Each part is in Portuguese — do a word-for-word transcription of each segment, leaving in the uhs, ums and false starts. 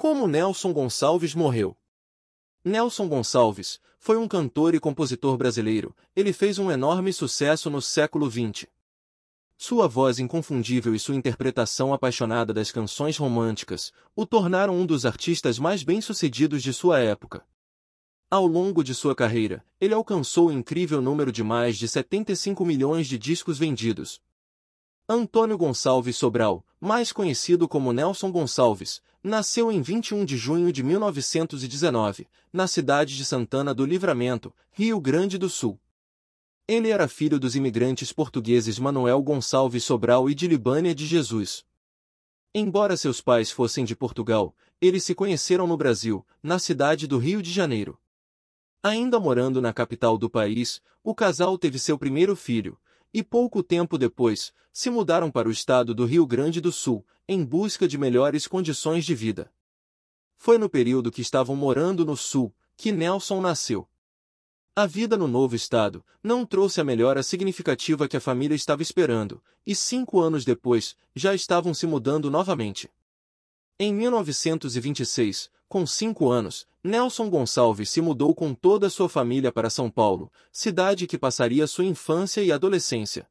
Como Nelson Gonçalves morreu. Nelson Gonçalves foi um cantor e compositor brasileiro. Ele fez um enorme sucesso no século vinte. Sua voz inconfundível e sua interpretação apaixonada das canções românticas o tornaram um dos artistas mais bem-sucedidos de sua época. Ao longo de sua carreira, ele alcançou o incrível número de mais de setenta e cinco milhões de discos vendidos. Antônio Gonçalves Sobral, mais conhecido como Nelson Gonçalves, nasceu em vinte e um de junho de mil novecentos e dezenove, na cidade de Sant'Ana do Livramento, Rio Grande do Sul. Ele era filho dos imigrantes portugueses Manuel Gonçalves Sobral e de Libânia de Jesus. Embora seus pais fossem de Portugal, eles se conheceram no Brasil, na cidade do Rio de Janeiro. Ainda morando na capital do país, o casal teve seu primeiro filho, e pouco tempo depois, se mudaram para o estado do Rio Grande do Sul, em busca de melhores condições de vida. Foi no período que estavam morando no Sul que Nelson nasceu. A vida no novo estado não trouxe a melhora significativa que a família estava esperando, e cinco anos depois, já estavam se mudando novamente. Em mil novecentos e vinte e seis, com cinco anos, Nelson Gonçalves se mudou com toda a sua família para São Paulo, cidade que passaria sua infância e adolescência.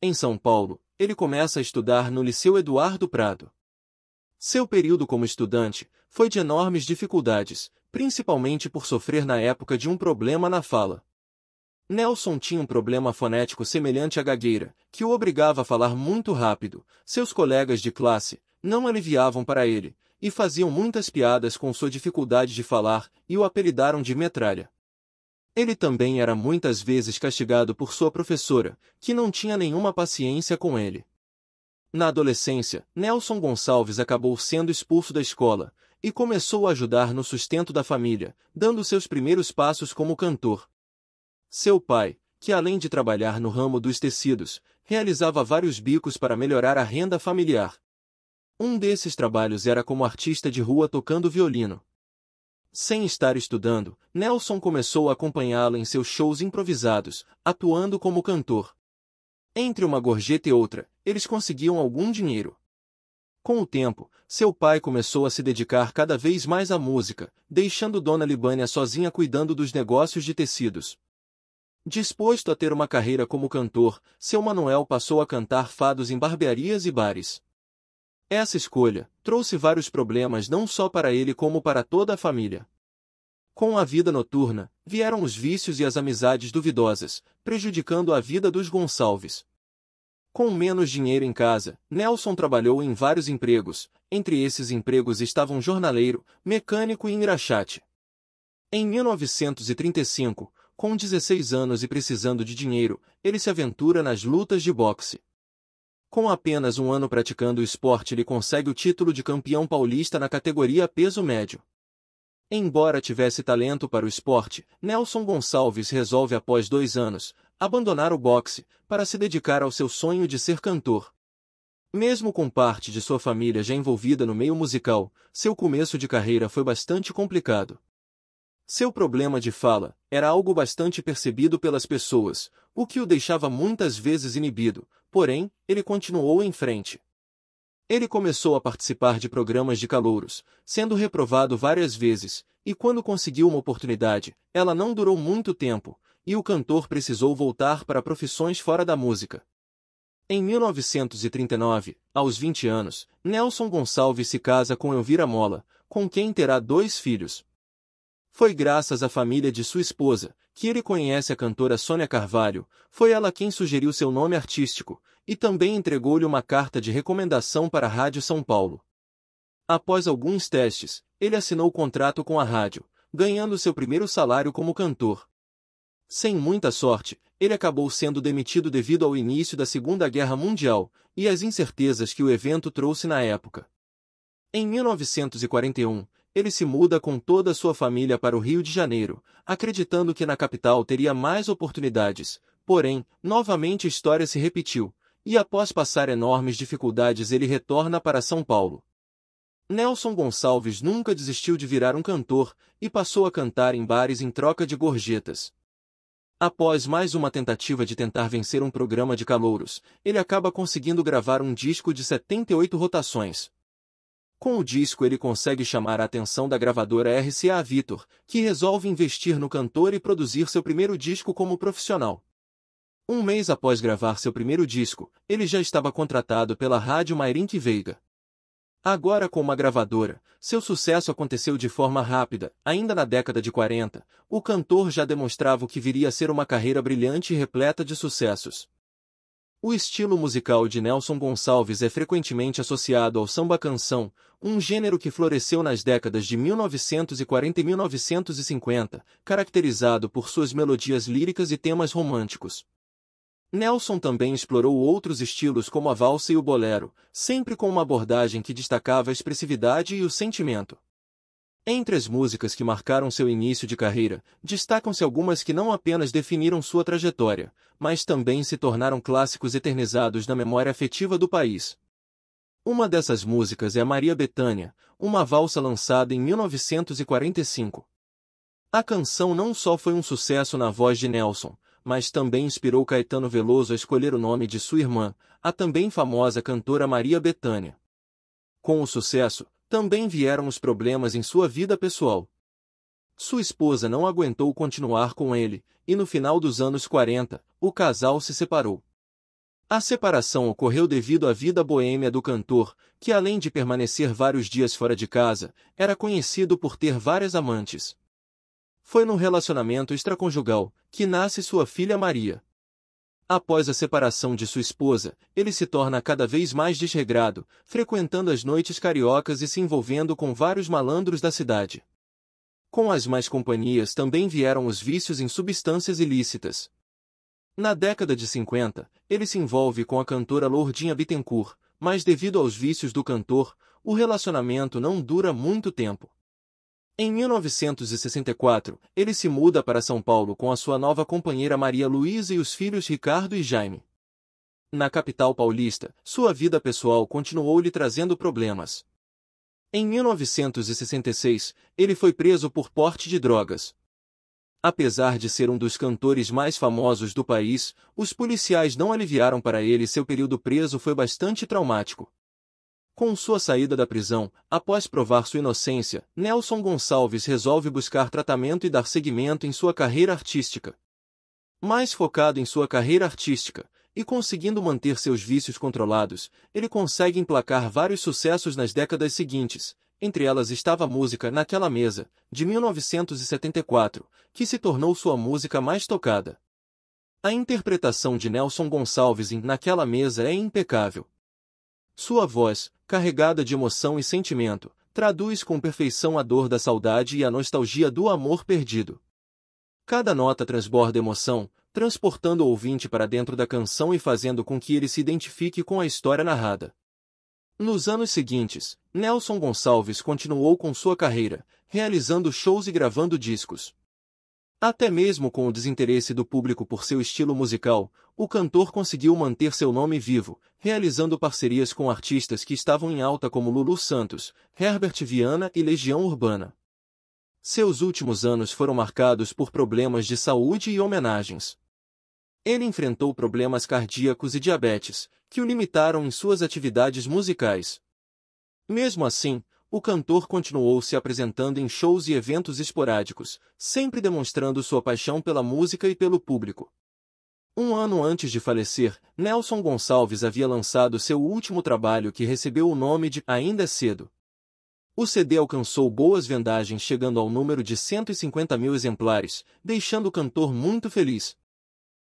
Em São Paulo, ele começa a estudar no Liceu Eduardo Prado. Seu período como estudante foi de enormes dificuldades, principalmente por sofrer na época de um problema na fala. Nelson tinha um problema fonético semelhante à gagueira, que o obrigava a falar muito rápido. Seus colegas de classe não aliviavam para ele, e faziam muitas piadas com sua dificuldade de falar e o apelidaram de metralha. Ele também era muitas vezes castigado por sua professora, que não tinha nenhuma paciência com ele. Na adolescência, Nelson Gonçalves acabou sendo expulso da escola e começou a ajudar no sustento da família, dando seus primeiros passos como cantor. Seu pai, que além de trabalhar no ramo dos tecidos, realizava vários bicos para melhorar a renda familiar. Um desses trabalhos era como artista de rua tocando violino. Sem estar estudando, Nelson começou a acompanhá-la em seus shows improvisados, atuando como cantor. Entre uma gorjeta e outra, eles conseguiam algum dinheiro. Com o tempo, seu pai começou a se dedicar cada vez mais à música, deixando Dona Libânia sozinha cuidando dos negócios de tecidos. Disposto a ter uma carreira como cantor, seu Manuel passou a cantar fados em barbearias e bares. Essa escolha trouxe vários problemas não só para ele como para toda a família. Com a vida noturna, vieram os vícios e as amizades duvidosas, prejudicando a vida dos Gonçalves. Com menos dinheiro em casa, Nelson trabalhou em vários empregos. Entre esses empregos estavam jornaleiro, mecânico e engraxate. Em mil novecentos e trinta e cinco, com dezesseis anos e precisando de dinheiro, ele se aventura nas lutas de boxe. Com apenas um ano praticando o esporte, ele consegue o título de campeão paulista na categoria peso médio. Embora tivesse talento para o esporte, Nelson Gonçalves resolve, após dois anos, abandonar o boxe para se dedicar ao seu sonho de ser cantor. Mesmo com parte de sua família já envolvida no meio musical, seu começo de carreira foi bastante complicado. Seu problema de fala era algo bastante percebido pelas pessoas, o que o deixava muitas vezes inibido, porém, ele continuou em frente. Ele começou a participar de programas de calouros, sendo reprovado várias vezes, e quando conseguiu uma oportunidade, ela não durou muito tempo, e o cantor precisou voltar para profissões fora da música. Em mil novecentos e trinta e nove, aos vinte anos, Nelson Gonçalves se casa com Elvira Mola, com quem terá dois filhos. Foi graças à família de sua esposa que ele conhece a cantora Sônia Carvalho. Foi ela quem sugeriu seu nome artístico e também entregou-lhe uma carta de recomendação para a Rádio São Paulo. Após alguns testes, ele assinou contrato com a rádio, ganhando seu primeiro salário como cantor. Sem muita sorte, ele acabou sendo demitido devido ao início da Segunda Guerra Mundial e às incertezas que o evento trouxe na época. Em mil novecentos e quarenta e um, ele se muda com toda a sua família para o Rio de Janeiro, acreditando que na capital teria mais oportunidades. Porém, novamente a história se repetiu, e após passar enormes dificuldades ele retorna para São Paulo. Nelson Gonçalves nunca desistiu de virar um cantor, e passou a cantar em bares em troca de gorjetas. Após mais uma tentativa de tentar vencer um programa de calouros, ele acaba conseguindo gravar um disco de setenta e oito rotações. Com o disco ele consegue chamar a atenção da gravadora R C A Victor, que resolve investir no cantor e produzir seu primeiro disco como profissional. Um mês após gravar seu primeiro disco, ele já estava contratado pela Rádio Mayrink Veiga. Agora com uma gravadora, seu sucesso aconteceu de forma rápida. Ainda na década de quarenta, o cantor já demonstrava o que viria a ser uma carreira brilhante e repleta de sucessos. O estilo musical de Nelson Gonçalves é frequentemente associado ao samba-canção, um gênero que floresceu nas décadas de mil novecentos e quarenta e mil novecentos e cinquenta, caracterizado por suas melodias líricas e temas românticos. Nelson também explorou outros estilos como a valsa e o bolero, sempre com uma abordagem que destacava a expressividade e o sentimento. Entre as músicas que marcaram seu início de carreira, destacam-se algumas que não apenas definiram sua trajetória, mas também se tornaram clássicos eternizados na memória afetiva do país. Uma dessas músicas é Maria Bethânia, uma valsa lançada em mil novecentos e quarenta e cinco. A canção não só foi um sucesso na voz de Nelson, mas também inspirou Caetano Veloso a escolher o nome de sua irmã, a também famosa cantora Maria Bethânia. Com o sucesso, também vieram os problemas em sua vida pessoal. Sua esposa não aguentou continuar com ele, e no final dos anos quarenta, o casal se separou. A separação ocorreu devido à vida boêmia do cantor, que além de permanecer vários dias fora de casa, era conhecido por ter várias amantes. Foi num relacionamento extraconjugal que nasce sua filha Maria. Após a separação de sua esposa, ele se torna cada vez mais desregrado, frequentando as noites cariocas e se envolvendo com vários malandros da cidade. Com as más companhias também vieram os vícios em substâncias ilícitas. Na década de cinquenta, ele se envolve com a cantora Lourdinha Bittencourt, mas devido aos vícios do cantor, o relacionamento não dura muito tempo. Em mil novecentos e sessenta e quatro, ele se muda para São Paulo com a sua nova companheira Maria Luísa e os filhos Ricardo e Jaime. Na capital paulista, sua vida pessoal continuou lhe trazendo problemas. Em mil novecentos e sessenta e seis, ele foi preso por porte de drogas. Apesar de ser um dos cantores mais famosos do país, os policiais não aliviaram para ele e seu período preso foi bastante traumático. Com sua saída da prisão, após provar sua inocência, Nelson Gonçalves resolve buscar tratamento e dar seguimento em sua carreira artística. Mais focado em sua carreira artística, e conseguindo manter seus vícios controlados, ele consegue emplacar vários sucessos nas décadas seguintes, entre elas estava a música Naquela Mesa, de mil novecentos e setenta e quatro, que se tornou sua música mais tocada. A interpretação de Nelson Gonçalves em Naquela Mesa é impecável. Sua voz, carregada de emoção e sentimento, traduz com perfeição a dor da saudade e a nostalgia do amor perdido. Cada nota transborda emoção, transportando o ouvinte para dentro da canção e fazendo com que ele se identifique com a história narrada. Nos anos seguintes, Nelson Gonçalves continuou com sua carreira, realizando shows e gravando discos. Até mesmo com o desinteresse do público por seu estilo musical, o cantor conseguiu manter seu nome vivo, realizando parcerias com artistas que estavam em alta como Lulu Santos, Herbert Viana e Legião Urbana. Seus últimos anos foram marcados por problemas de saúde e homenagens. Ele enfrentou problemas cardíacos e diabetes, que o limitaram em suas atividades musicais. Mesmo assim, o cantor continuou se apresentando em shows e eventos esporádicos, sempre demonstrando sua paixão pela música e pelo público. Um ano antes de falecer, Nelson Gonçalves havia lançado seu último trabalho que recebeu o nome de Ainda É Cedo. O C D alcançou boas vendagens chegando ao número de cento e cinquenta mil exemplares, deixando o cantor muito feliz.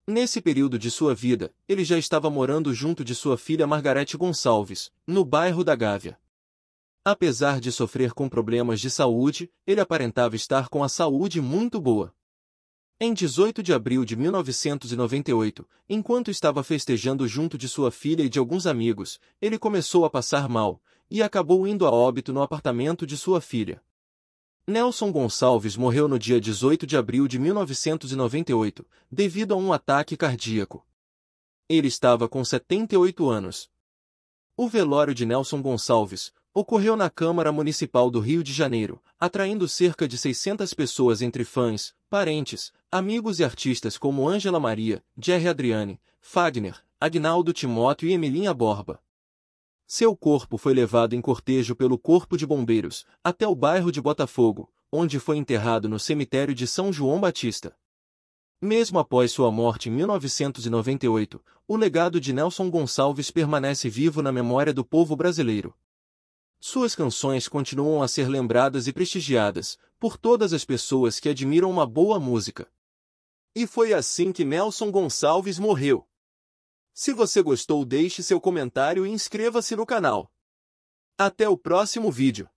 Nesse período de sua vida, ele já estava morando junto de sua filha Margarete Gonçalves, no bairro da Gávea. Apesar de sofrer com problemas de saúde, ele aparentava estar com a saúde muito boa. Em dezoito de abril de mil novecentos e noventa e oito, enquanto estava festejando junto de sua filha e de alguns amigos, ele começou a passar mal, e acabou indo a óbito no apartamento de sua filha. Nelson Gonçalves morreu no dia dezoito de abril de mil novecentos e noventa e oito, devido a um ataque cardíaco. Ele estava com setenta e oito anos. O velório de Nelson Gonçalves ocorreu na Câmara Municipal do Rio de Janeiro, atraindo cerca de seiscentas pessoas entre fãs, parentes, amigos e artistas como Ângela Maria, Jerry Adriani, Fagner, Agnaldo Timóteo e Emilinha Borba. Seu corpo foi levado em cortejo pelo Corpo de Bombeiros até o bairro de Botafogo, onde foi enterrado no cemitério de São João Batista. Mesmo após sua morte em mil novecentos e noventa e oito, o legado de Nelson Gonçalves permanece vivo na memória do povo brasileiro. Suas canções continuam a ser lembradas e prestigiadas por todas as pessoas que admiram uma boa música. E foi assim que Nelson Gonçalves morreu. Se você gostou, deixe seu comentário e inscreva-se no canal. Até o próximo vídeo.